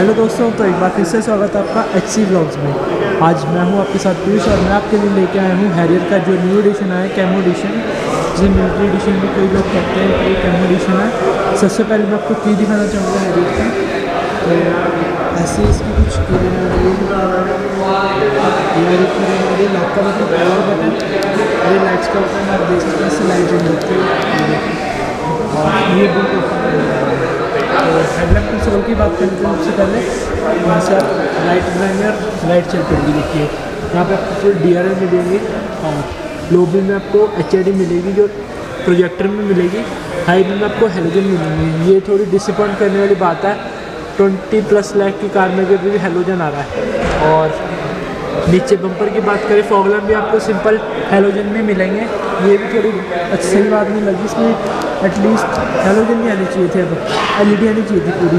Hello दोस्तों, तो एक बार फिर से स्वागत है आपका HC Vlogs में। आज मैं हूं आपके साथ पीयूष और मैं आपके लिए लेके आया हूं हैरियर का जो न्यू एडिशन है, कैमो एडिशन, जिसे मिलिट्री एडिशन भी कोई लोग कहते हैं, ये कैमो एडिशन है। सबसे पहले मैं आपको की दिखाना चाहूँगा हैरियर का, तो ऐसे इसकी कुछ लाइट का मतलब पावर बटन, ये लाइट्स का बटन आप देख सकते हैं, ऐसे लाइट जल जाती है और ये बिल्कुल। हेडलैम्प कंसोल की बात करते हैं सबसे पहले, यहाँ से आप लाइट डिजाइनर लाइट चेक करेंगे। देखिए यहाँ पे आपको फुल DRL मिलेगी और लोबी में आपको HID मिलेगी जो प्रोजेक्टर में मिलेगी, हाई में आपको हेलोजन मिलेगी। ये थोड़ी डिसअपॉइंट करने वाली बात है, 20+ लाख की कार में भी हेलोजन आ रहा है। और नीचे बम्पर की बात करें, फॉगलैम्प भी आपको सिंपल हेलोजन में मिलेंगे, ये भी थोड़ी अच्छी बात नहीं लगी। इसमें एटलीस्ट हेलोजन भी आनी चाहिए थे, अब LED आनी चाहिए थी पूरी।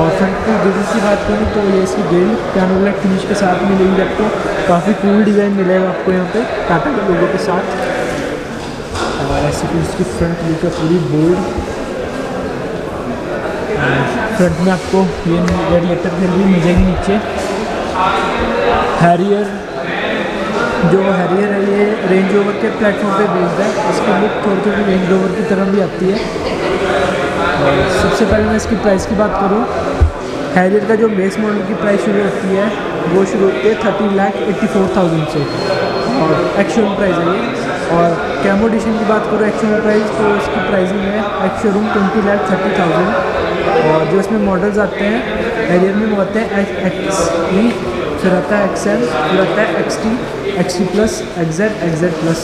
और फ्रंट की डिज़ाइन की बात करूँ तो ये इसकी ग्रिल कैनो ब्लैक फिनिश के साथ मिलेगी आपको, काफ़ी कूल डिज़ाइन मिलेगा आपको यहाँ पे टाटा के लोगों के साथ। और ऐसे फिर इसकी फ्रंट लुक है पूरी बोल्ड। फ्रंट में आपको ये रेडिएटर ग्रिल भी मिलेगी नीचे। हैरियर जो हैरियर है ये रेंज ओवर के प्लेटफॉर्म पे बेस्ड है, इसकी लुक थोड़ी थोड़ी रेंज ओवर की तरह भी आती है। और सबसे पहले मैं इसकी प्राइस की बात करूँ, हैरियर का जो बेस मॉडल की प्राइस शुरू होती है वो शुरू होती है 30,84,000 से, और एक्शोरूम प्राइस है ये। और कैमो एडिशन की बात करूँ एक्शोरूम प्राइस, तो इसकी प्राइसिंग है एक्शोरूम 20,30,000। और जो इसमें मॉडल्स आते हैं हैरियर में, वो आते हैं XE, फिर आता है XL, फिर आता है XT, XT+, XZ, XZ+।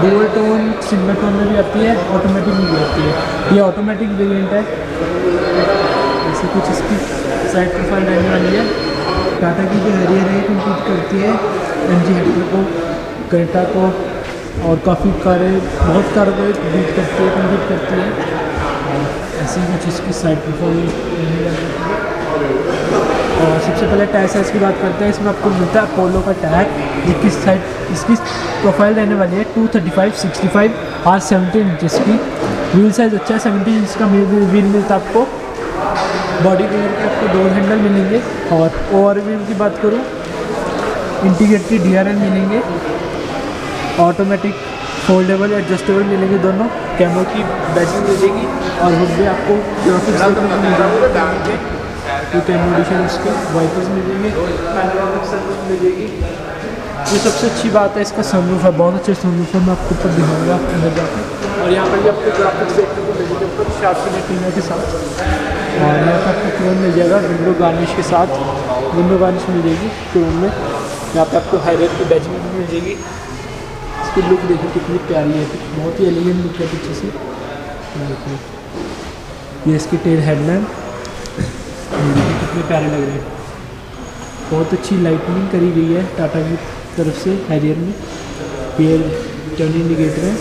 Dual tone single tone में भी आती है, ऑटोमेटिक में भी आती है। ये ऑटोमेटिक वेरिएंट है। ऐसे कुछ इसकी साइड प्रोफाइल रहने वाली है। टाटा की जो हैरियर है कंपीट करती है MG को, क्रेटा को, और काफ़ी कारें, बहुत कारों को बीट करती है, कंपीट करती है। ऐसे कुछ इसकी साइड प्रोफाइल। और सबसे पहले टायर साइज़ की बात करते हैं, इसमें आपको मिलता है अपोलो का टायर। ये किस साइड इसकी प्रोफाइल रहने वाली है 235/65 और 70 इंचज़ की। व्हील साइज़ अच्छा है, 70 इंच का व्हील मिलता है आपको। बॉडी कलर के आपको 2 हैंडल मिलेंगे। और ओवरव्यू की बात करूँ, इंटीग्रेट की DRL मिलेंगे, ऑटोमेटिक फोल्डेबल एडजस्टेबल मिलेंगे दोनों। कैमो की बैचिंग मिलेगी और वो भी आपको ग्राफिक्स एमोडिशन इसके वाइपर्स मिलेंगे, मिलेगी। ये सबसे अच्छी बात है, इसका सनरूफ है, बहुत अच्छे सनरूफ है। मैं आपको ऊपर दिखाऊंगा अंदर जाकर। और यहाँ पर भी आपको ग्राफिक्स देखने को मिलेगी ऊपर शार्पीना के साथ। और यहाँ पर आपको क्रोम मिल जाएगा विंडो गार्निश के साथ, विंडो गार्निश मिलेगी क्रोम में। यहाँ पर आपको हाईलाइट की बैचिंग भी मिल जाएगी। इसकी लुक देखिए कितनी प्यारी है, बहुत ही एलिगेंट लुक है पीछे से। ये इसकी टेल हेडलैम्प कितने प्यारे लग रहे हैं, बहुत अच्छी लाइटनिंग करी गई है टाटा की तरफ से हैरियर में। ये टर्न इंडिकेटर है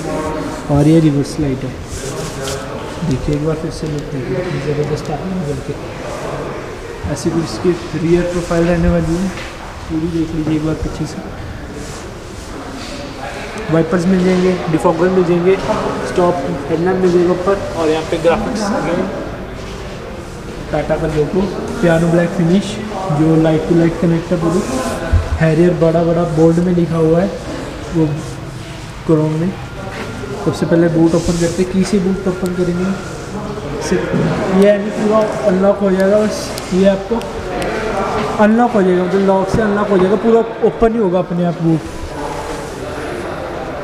और ये रिवर्स लाइट है। देखिए एक बार फिर से लुक देखिए, ज़बरदस्त आती है करके। ऐसी कुछ इसकी रियर प्रोफाइल रहने वाली है, पूरी देख लीजिए एक बार पीछे से। वाइपर्स मिल जाएंगे, डिफॉगर मिल जाएंगे, स्टॉप हेडलाइट मिल जाएगा ऊपर। और यहाँ पे ग्राफिक्स टाटा का लोगो, पियानो ब्लैक फिनिश, जो लाइट टू लाइट कनेक्ट है पूरी। हैरियर बड़ा बड़ा बोर्ड में लिखा हुआ है वो क्रोम में। सबसे पहले बूट ओपन करते, की से बूट ओपन करेंगे, ये पूरा अनलॉक हो जाएगा। बस ये आपको अनलॉक हो जाएगा, मतलब लॉक से अनलॉक हो जाएगा, पूरा ओपन ही होगा अपने आप बूट।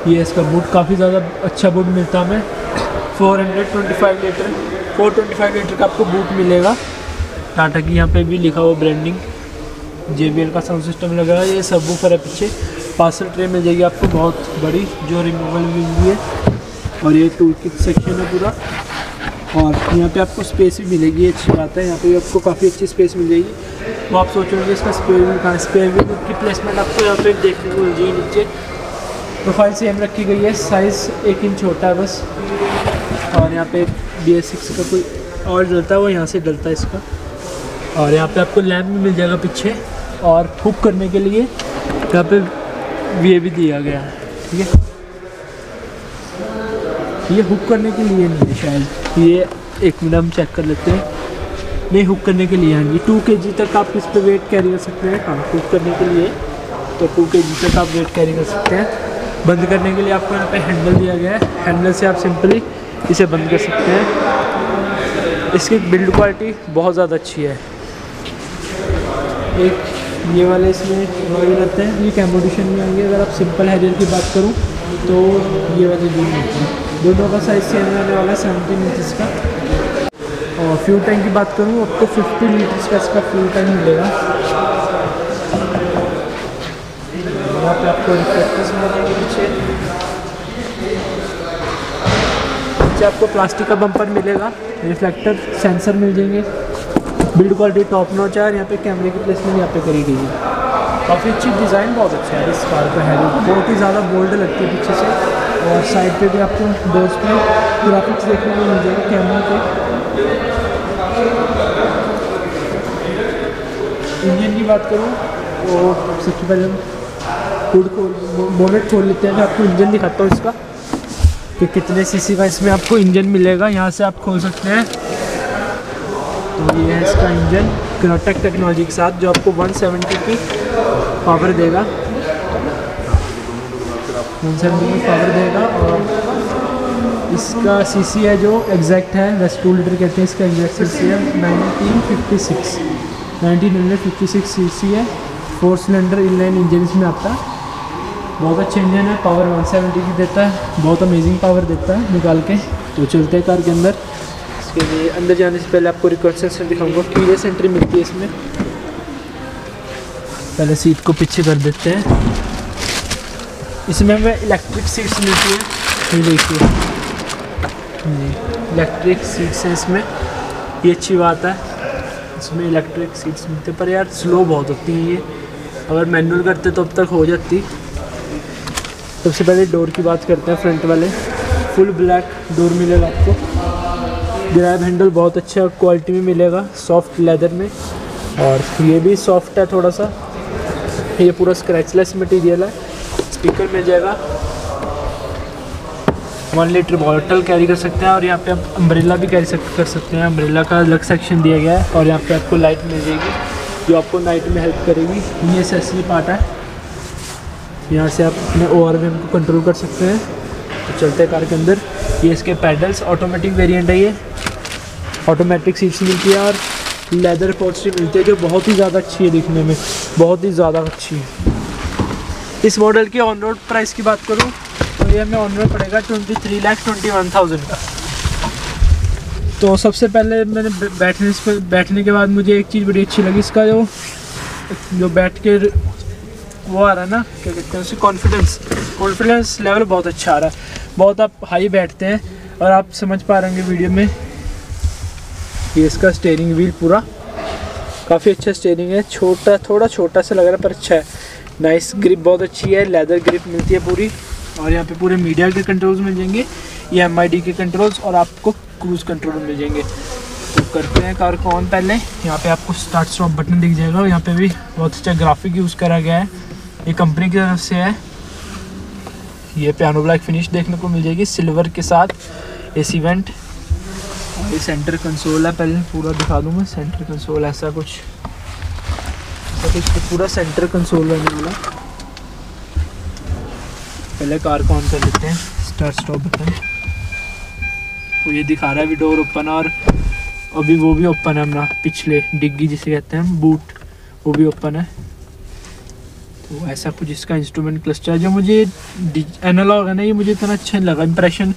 ये इसका बूट काफ़ी ज़्यादा अच्छा बूट मिलता है हमें, 425 लीटर का आपको बूट मिलेगा। टाटा की यहाँ पे भी लिखा हुआ ब्रांडिंग। JBL का साउंड सिस्टम लगा है। ये सबवूफर है पीछे। पार्सल ट्रे मिल जाएगी आपको बहुत बड़ी, जो रिमूवेबल भी है। और ये टूल किट सेक्शन है पूरा। और यहाँ पे आपको स्पेस भी मिलेगी, अच्छी बात है। यहाँ पे आपको काफ़ी अच्छी स्पेस मिल जाएगी। तो आप सोचोगे इसका स्पेयर व्हील की प्लेसमेंट आपको यहाँ पे देखने को मिल जाएगी नीचे। प्रोफाइल सेम रखी गई है, साइज़ 1 इंच छोटा है बस। और यहाँ पे BS6 का कोई और डलता है वो यहाँ से डलता है इसका। और यहाँ पे आपको लैम्प भी मिल जाएगा पीछे, और हुक करने के लिए यहाँ पे ये भी दिया गया है, ठीक है। ये हुक करने के लिए नहीं है शायद, ये एक मिनट हम चेक कर लेते हैं। नहीं, हुक करने के लिए आएंगी। 2 kg तक आप इस पर वेट कैरी कर सकते हैं। हाँ, हुक करने के लिए तो 2 kg तक आप वेट कैरी कर सकते हैं। बंद करने के लिए आपको यहाँ पे हैंडल दिया गया है, हैंडल से आप सिंपली इसे बंद कर सकते हैं। इसकी बिल्ड क्वालिटी बहुत ज़्यादा अच्छी है। एक ये वाले इसमें वगैरह रहते हैं, ये कैमो एडिशन में आएंगे। अगर आप सिंपल हैरियर की बात करूँ तो ये वाले दूर रहते हैं, दोनों का साइज़ सेम रहने वाला है 17 इंच का। और फ्यूल टैंक की बात करूँ आपको 50 लीटर्स का इसका फ्यूल टैंक मिलेगा। यहाँ पे आपको रिफ्लेक्टर्स मिलेंगे, नीचे आपको प्लास्टिक का बम्पर मिलेगा, रिफ्लेक्टर सेंसर मिल जाएंगे। बिल्ड क्वालिटी टॉप नॉच है। यहाँ पे कैमरे की प्लेसमेंट यहाँ पे करी गई है, काफ़ी अच्छी डिज़ाइन बहुत अच्छा है इस कार का। हैरियर बहुत ही ज़्यादा बोल्ड लगती है पीछे से, और साइड पे भी आपको डोर्स पे ग्राफिक्स देखने को मिल जाएगा कैमरे पे। इंजन की बात करूँ तो सबसे पहले हम हुड को बोनेट खोल लेते हैं। मैं आपको इंजन दिखाता हूँ इसका कि कितने सीसी का इसमें आपको इंजन मिलेगा। यहाँ से आप खोल सकते हैं। तो ये है इसका इंजन ग्राटक टेक्नोलॉजी के साथ, जो आपको 170 की पावर देगा, 170 की पावर देगा। और इसका सीसी है जो एग्जैक्ट है, वैसे 2 लीटर कहते हैं, इसका एग्जैक्ट सीसी है 1956 सीसी है। 4 सिलेंडर इनलाइन इंजन इसमें आता है। बहुत अच्छा इंजन है, पावर 170 की देता है, बहुत अमेजिंग पावर देता है निकाल के। तो चलते हैं कार के अंदर। इसके लिए अंदर जाने से पहले आपको रिकॉर्ड सेंसर दिखाऊंगा। कीलेस एंट्री मिलती है इसमें। पहले सीट को पीछे कर देते हैं। इसमें हमें इलेक्ट्रिक सीट्स मिलती है, देखिए इलेक्ट्रिक सीट्स है इसमें, ये अच्छी बात है। इसमें इलेक्ट्रिक सीट्स मिलते पर यार स्लो बहुत होती हैं ये, अगर मैनुअल करते तो अब तक हो जाती। सबसे पहले डोर की बात करते हैं, फ्रंट वाले फुल ब्लैक डोर मिलेगा आपको। ग्रैब हैंडल बहुत अच्छा क्वालिटी में मिलेगा, सॉफ्ट लेदर में, और ये भी सॉफ्ट है थोड़ा सा। ये पूरा स्क्रैचलेस मटेरियल है। स्पीकर मिल जाएगा, 1 लीटर बॉटल कैरी कर सकते हैं। और यहाँ पे आप अम्ब्रेला भी कैरी कर सकते हैं, अम्ब्रेला का अलग सेक्शन दिया गया है। और यहाँ पे आपको लाइट मिल जाएगी जो आपको नाइट में हेल्प करेगी। ये एक्सेसरी पार्ट है, यहाँ से आप अपने ORVM को कंट्रोल कर सकते हैं। तो चलते हैं कार के अंदर। ये इसके पैडल्स ऑटोमेटिक वेरिएंट है, ये ऑटोमेटिक सीट्स मिलती है, और लेदर पोस्ट्री मिलती है जो बहुत ही ज़्यादा अच्छी है दिखने में, बहुत ही ज़्यादा अच्छी है। इस मॉडल की ऑन रोड प्राइस की बात करूँ ये हमें ऑन रोड पड़ेगा 23,21,000 का। तो सबसे पहले मैंने बैठने के बाद मुझे एक चीज़ बड़ी अच्छी लगी, इसका जो बैठ के वो आ रहा है ना, क्या कहते हैं उससे, कॉन्फिडेंस लेवल बहुत अच्छा आ रहा है। बहुत आप हाई बैठते हैं, और आप समझ पा रहे होंगे वीडियो में। ये इसका स्टेयरिंग व्हील पूरा काफ़ी अच्छा स्टेयरिंग है, छोटा, थोड़ा छोटा सा लग रहा है पर अच्छा है। नाइस ग्रिप बहुत अच्छी है, लेदर ग्रिप मिलती है पूरी। और यहाँ पे पूरे मीडिया के कंट्रोल्स मिल जाएंगे, ये MID के कंट्रोल्स, और आपको क्रूज़ कंट्रोल मिल जाएंगे। तो करते हैं कार को ऑन। पहले यहाँ पे आपको स्टार्ट स्टॉप बटन दिख जाएगा। यहाँ पे भी बहुत अच्छा ग्राफिक यूज़ करा गया है, ये कंपनी की तरफ से है। ये पियानो ब्लैक फिनिश देखने को मिल जाएगी सिल्वर के साथ। एस इवेंट, ये सेंटर कंसोल है, पहले पूरा दिखा दूँ मैं। सेंटर कंसोल ऐसा कुछ पूरा सेंटर कंसोल रहने वाला। पहले कार को ऑन कर लेते हैं, स्टार्ट स्टॉप बटन। तो ये दिखा रहा है अभी डोर ओपन है, और अभी वो भी ओपन है अपना पिछले डिग्गी जिसे कहते हैं हम, बूट, वो भी ओपन है। तो ऐसा कुछ इसका इंस्ट्रूमेंट क्लस्टर है जो मुझे एनालॉग है ना, ये मुझे इतना अच्छा लगा। इंप्रेशन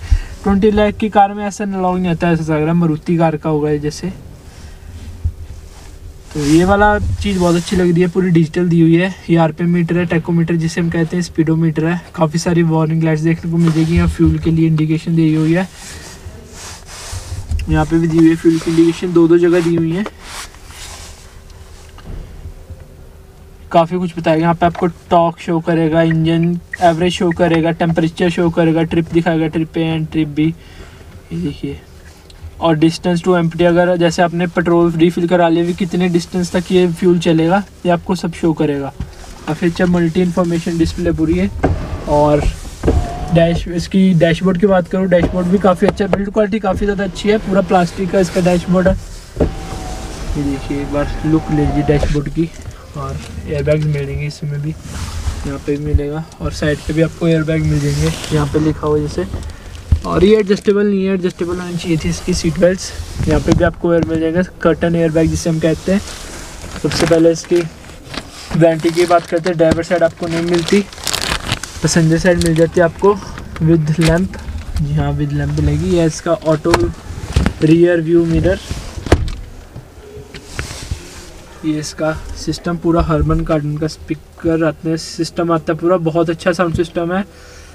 20 लाख की कार में ऐसा एनालॉग नहीं आता, ऐसा लग रहा है मारुति कार का होगा जैसे। तो ये वाला चीज़ बहुत अच्छी लग रही है, पूरी डिजिटल दी हुई है। ये RPM मीटर है, टैकोमीटर जिसे हम कहते हैं, स्पीडोमीटर है। काफ़ी सारी वार्निंग लाइट्स देखने को मिल जाएगी। यहाँ फ्यूल के लिए इंडिकेशन दी हुई है, यहाँ पे भी दी हुई है फ्यूल की इंडिकेशन, 2-2 जगह दी हुई है। काफ़ी कुछ बताया, यहाँ पे आपको टॉर्क शो करेगा, इंजन एवरेज शो करेगा, टेम्परेचर शो करेगा, ट्रिप दिखाएगा, trip A and trip B, ये देखिए। और डिस्टेंस टू एम्प्टी, अगर जैसे आपने पेट्रोल रिफिल करा लिया भी, कितने डिस्टेंस तक ये फ्यूल चलेगा, ये आपको सब शो करेगा। काफ़ी अच्छा मल्टी इन्फॉर्मेशन डिस्प्ले पूरी है। और इसकी डैशबोर्ड की बात करूँ, डैशबोर्ड भी काफ़ी अच्छा, बिल्ड क्वालिटी काफ़ी ज़्यादा अच्छी है। पूरा प्लास्टिक का इसका डैशबोर्ड है। ये देखिए एक बार लुक लीजिए डैशबोर्ड की। और एयरबैग्स मिलेंगे इसमें भी, यहाँ पे मिलेगा और साइड पे भी आपको एयरबैग मिल जाएंगे, यहाँ पे लिखा हुआ जैसे। और ये एडजस्टेबल नहीं है, एडजस्टेबल होनी चाहिए थी इसकी सीट बेल्ट्स। यहाँ पे भी आपको एयर मिल जाएगा, कर्टन एयरबैग जिसे हम कहते हैं। सबसे पहले इसकी वारंटी की बात करते हैं। ड्राइवर साइड आपको नहीं मिलती, पैसेंजर साइड मिल जाती है आपको विद लैंप। जी हाँ, विद लैंप मिलेगी। यह इसका ऑटो रियर व्यू मिरर, ये इसका सिस्टम पूरा हर्मन कार्डन का स्पीकर आते हैं, सिस्टम आता है पूरा। बहुत अच्छा साउंड सिस्टम है।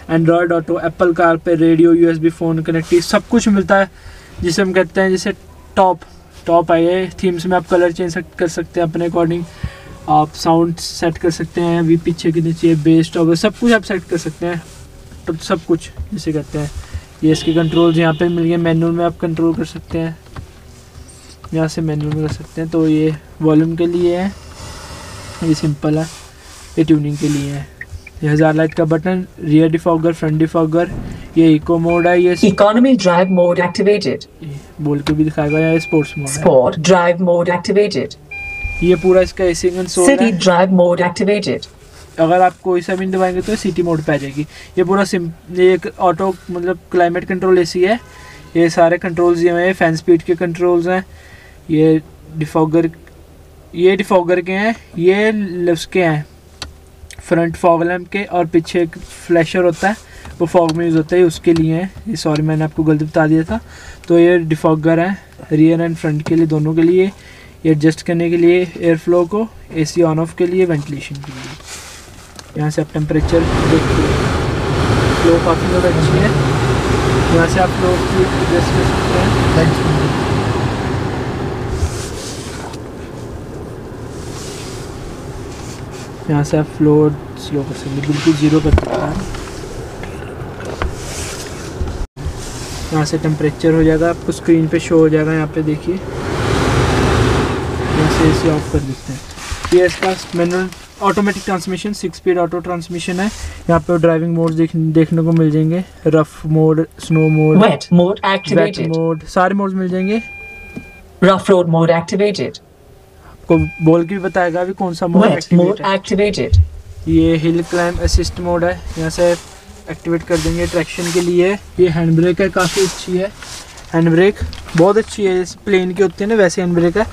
Android auto, Apple CarPlay radio, USB phone connective सब कुछ मिलता है, जिसे हम कहते हैं जैसे टॉप आई है। थीम्स में आप कलर चेंज कर सकते हैं अपने अकॉर्डिंग, आप साउंड सेट कर सकते हैं, अभी पीछे कितने चाहिए, बेस टॉप सब कुछ आप सेट कर सकते हैं, तो सब कुछ जिसे कहते हैं। ये इसके कंट्रोल्स यहाँ पे मिल गए, मैनुअल में आप कंट्रोल कर सकते हैं, यहाँ से मैनुअल में कर सकते हैं। तो ये वॉल्यूम के लिए है, ये सिंपल है, ये ट्यूनिंग के लिए है। ये 1000 लाइट का button, rear defogger, front defogger, ये इको मोड है, ये इकोनॉमी ड्राइव मोड एक्टिवेटेड बोल के भी दिखाएगा, या sports mode, sport drive mode activated. ये पूरा इसका एसी कंसोल है, सिटी ड्राइव मोड एक्टिवेटेड। अगर आप कोई सा भी दबाएंगे तो सिटी मोड पे आ जाएगी। ये पूरा ये एक ऑटो मतलब क्लाइमेट कंट्रोल एसी है। ये सारे कंट्रोल्स ये हैं, फैन स्पीड के कंट्रोल्स हैं, ये डिफॉगर के हैं, ये लिप्स के हैं, फ्रंट फॉग लैम्प के। और पीछे एक फ्लैशर होता है, वो फॉग में यूज़ होता है, उसके लिए है। सॉरी मैंने आपको गलत बता दिया था। तो ये डिफॉगर है रियर एंड फ्रंट के लिए, दोनों के लिए, एडजस्ट करने के लिए एयर फ्लो को, एसी ऑन ऑफ के लिए, वेंटिलेशन के लिए। यहाँ से आप टेम्परेचर देखिए, फ्लो काफ़ी ज़्यादा अच्छी है। यहाँ से आप लोग एडजस्ट कर सकते हैं। यहाँ से आप फ्लो स्लो कर सकते हैं, बिल्कुल जीरो कर सकते हैं। यहाँ से टेम्परेचर हो जाएगा, आपको स्क्रीन पे शो हो जाएगा, यहाँ पे देखिए। यहाँ से इसे ऑफ कर देते हैं। ये इसका manual automatic transmission, 6 speed auto transmission है। यहाँ पे ड्राइविंग मोड देखने को मिल जाएंगे, rough mode, snow mode, wet mode activated mode, सारे मोड मिल जाएंगे। रफ रोड मोड एक्टिवेटेड को बोल के भी बताएगा अभी कौन सा मोड एक्टिवेटेड। ये हिल क्लाइंब असिस्ट मोड है, यहाँ से एक्टिवेट कर देंगे ट्रैक्शन के लिए। ये हैंड ब्रेक है, काफ़ी अच्छी है हैंड ब्रेक, बहुत अच्छी है, जैसे प्लेन के होते हैं ना वैसे हैंड ब्रेक है।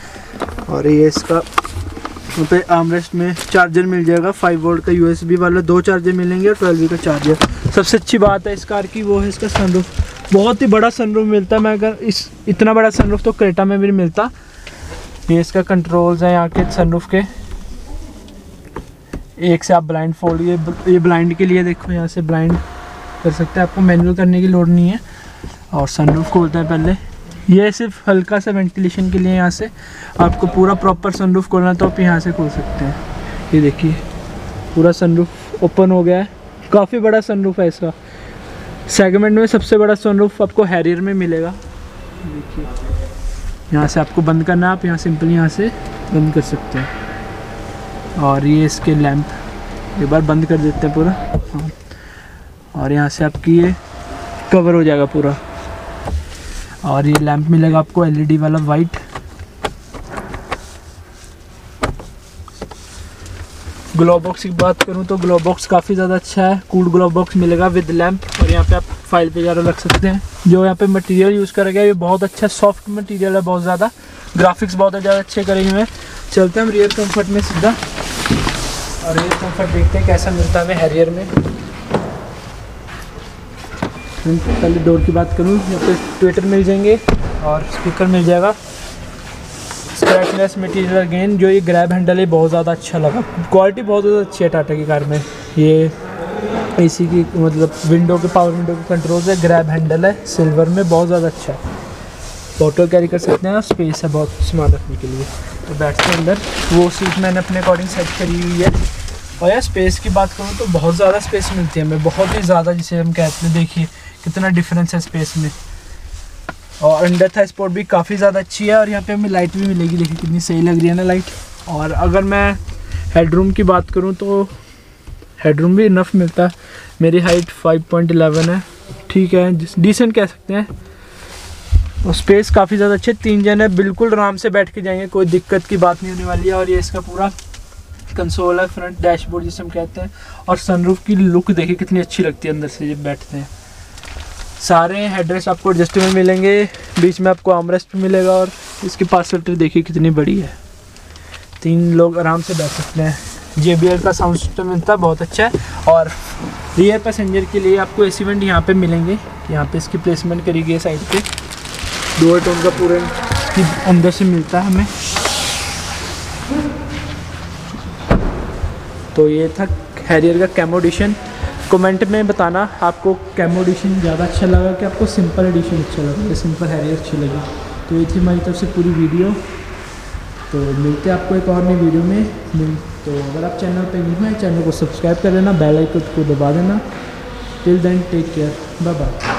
और ये इसका यहाँ पे आर्मरेस्ट में चार्जर मिल जाएगा, 5 वोल्ट का USB वाला 2 चार्जर मिलेंगे और 12V का चार्जर। सबसे अच्छी बात है इस कार की वो है इसका सनरूफ, बहुत ही बड़ा सनरूफ मिलता है। मैं अगर इस इतना बड़ा सनरूफ तो क्रेटा में भी नहीं मिलता। ये इसका कंट्रोल्स है यहाँ के सनरूफ के, एक से आप ब्लाइंड फोल्ड, ये ब्लाइंड के लिए देखो, यहाँ से ब्लाइंड कर सकते हैं, आपको मैनुअल करने की लोड नहीं है। और सनरूफ खोलते हैं पहले, ये सिर्फ हल्का सा वेंटिलेशन के लिए। यहाँ से आपको पूरा प्रॉपर सनरूफ खोलना तो आप यहाँ से खोल सकते हैं। ये देखिए पूरा सनरूफ ओपन हो गया है, काफ़ी बड़ा सनरूफ है इसका। सेगमेंट में सबसे बड़ा सनरूफ आपको हैरियर में मिलेगा। देखिए यहाँ से आपको बंद करना, आप यहाँ सिंपल यहाँ से बंद कर सकते हैं। और ये इसके लैंप एक बार बंद कर देते हैं पूरा। हाँ, और यहाँ से आपकी ये कवर हो जाएगा पूरा। और ये लैंप मिलेगा आपको LED वाला वाइट, ग्लोव बॉक्स की बात करूँ तो ग्लोव बॉक्स काफ़ी ज़्यादा अच्छा है, कूल ग्लोव बॉक्स मिलेगा विद लैंप। और यहाँ पे आप फाइल वगैरह रख सकते हैं। जो यहाँ पे मटेरियल यूज़ करा गया ये बहुत अच्छा सॉफ्ट मटेरियल है, बहुत ज़्यादा ग्राफिक्स बहुत ज़्यादा अच्छे करेंगे। मैं चलते हैं हम रियर कम्फर्ट में सीधा, और रियर कम्फर्ट देखते हैं कैसा मिलता है हमें हैरियर में। पहले डोर की बात करूँ, यहाँ पे ट्विटर मिल जाएंगे और स्पीकर मिल जाएगा। स्क्रैचलेस मटेरियल अगेन, जो ये ग्रैब हैंडल है बहुत ज़्यादा अच्छा लगा, क्वालिटी बहुत ज़्यादा अच्छी है टाटा की कार में। ये एसी की मतलब विंडो के, पावर विंडो के कंट्रोल्स है, ग्रैब हैंडल है सिल्वर में, बहुत ज़्यादा अच्छा है। बॉटल कैरी कर सकते हैं और स्पेस है बहुत सामान रखने के लिए। तो बैठते हैं अंदर, वो सीट मैंने अपने अकॉर्डिंग सेट करी हुई है। और यार स्पेस की बात करूँ तो बहुत ज़्यादा स्पेस मिलती है हमें, बहुत ही ज़्यादा, जिसे हम कहते हैं। देखिए कितना डिफरेंस है स्पेस में। और अंडर था स्पोर्ट भी काफ़ी ज़्यादा अच्छी है। और यहाँ पे हमें लाइट भी मिलेगी, देखिए कितनी सही लग रही है ना लाइट। और अगर मैं हेडरूम की बात करूँ तो हेडरूम भी इनफ मिलता है। मेरी हाइट 5.11 है, ठीक है, डिसेंट कह सकते हैं। स्पेस काफ़ी ज़्यादा अच्छे, तीन जन है, बिल्कुल आराम से बैठ के जाएंगे, कोई दिक्कत की बात नहीं होने वाली है। और ये इसका पूरा कंसोल है, फ्रंट डैशबोर्ड जिसे हम कहते हैं। और सनरूफ की लुक देखिए कितनी अच्छी लगती है अंदर से जब बैठते हैं। सारे हेडरेस्ट आपको एडजस्टेबल मिलेंगे, बीच में आपको आर्मरेस्ट मिलेगा। और इसकी पार्सल्टी देखिए कितनी बड़ी है, तीन लोग आराम से बैठ सकते हैं। JBL का साउंड सिस्टम इनका बहुत अच्छा है। और रियर पैसेंजर के लिए आपको AC वेंट यहाँ पे मिलेंगे, यहाँ पे इसकी प्लेसमेंट करी गई है साइड पे। डोर टोन का पूरा अंदर से मिलता है हमें। तो ये था हैरियर का कैमो एडिशन। कमेंट में बताना आपको कैमो एडिशन ज़्यादा अच्छा लगा कि आपको सिंपल एडिशन अच्छा लगा या सिंपल हैरियर अच्छी लगी। तो ये थी हमारी तरफ से पूरी वीडियो। तो मिलते हैं आपको एक और नई वीडियो में। तो अगर आप चैनल पर न्यू हैं, चैनल को सब्सक्राइब कर लेना, बेल आइकन को दबा देना। Till then take care, bye bye.